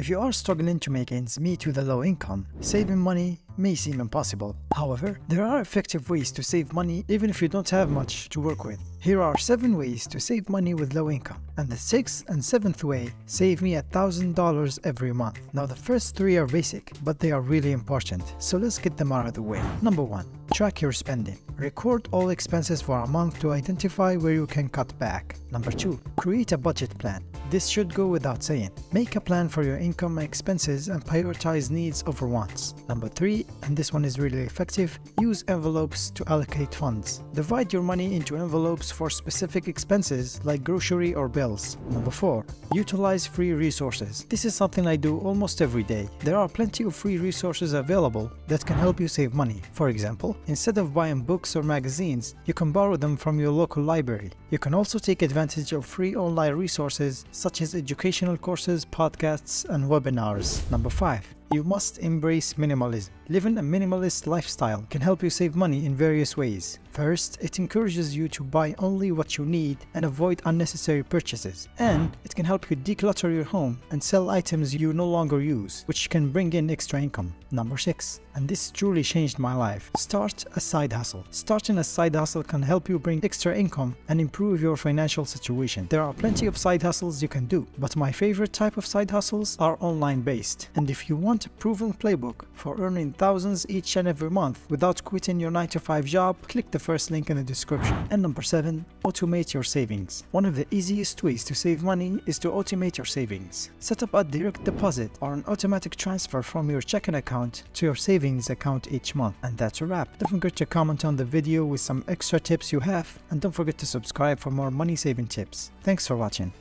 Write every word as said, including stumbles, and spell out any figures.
If you are struggling to make ends meet with a low income, saving money may seem impossible. However, there are effective ways to save money even if you don't have much to work with. Here are seven ways to save money with low income, and the sixth and seventh way save me one thousand dollars every month. Now the first three are basic, but they are really important, so let's get them out of the way. Number one, track your spending. Record all expenses for a month to identify where you can cut back. Number two, create a budget plan. This should go without saying. Make a plan for your income and expenses and prioritize needs over wants. Number three, and this one is really effective, use envelopes to allocate funds. Divide your money into envelopes for specific expenses like grocery or bills. Number four, utilize free resources. This is something I do almost every day. There are plenty of free resources available that can help you save money. For example, instead of buying books or magazines, you can borrow them from your local library. You can also take advantage of free online resources such as educational courses, podcasts, and webinars. Number five, you must embrace minimalism. Living a minimalist lifestyle can help you save money in various ways. First, it encourages you to buy only what you need and avoid unnecessary purchases. And it can help you declutter your home and sell items you no longer use, which can bring in extra income. Number six, and this truly changed my life, start a side hustle. Starting a side hustle can help you bring extra income and improve your financial situation. There are plenty of side hustles you can do, but my favorite type of side hustles are online based. And if you want a proven playbook for earning thousands each and every month without quitting your nine to five job, click the first link in the description. And number seven, automate your savings. One of the easiest ways to save money is to automate your savings. Set up a direct deposit or an automatic transfer from your checking account to your savings account each month. And that's a wrap. Don't forget to comment on the video with some extra tips you have, and don't forget to subscribe for more money saving tips. Thanks for watching.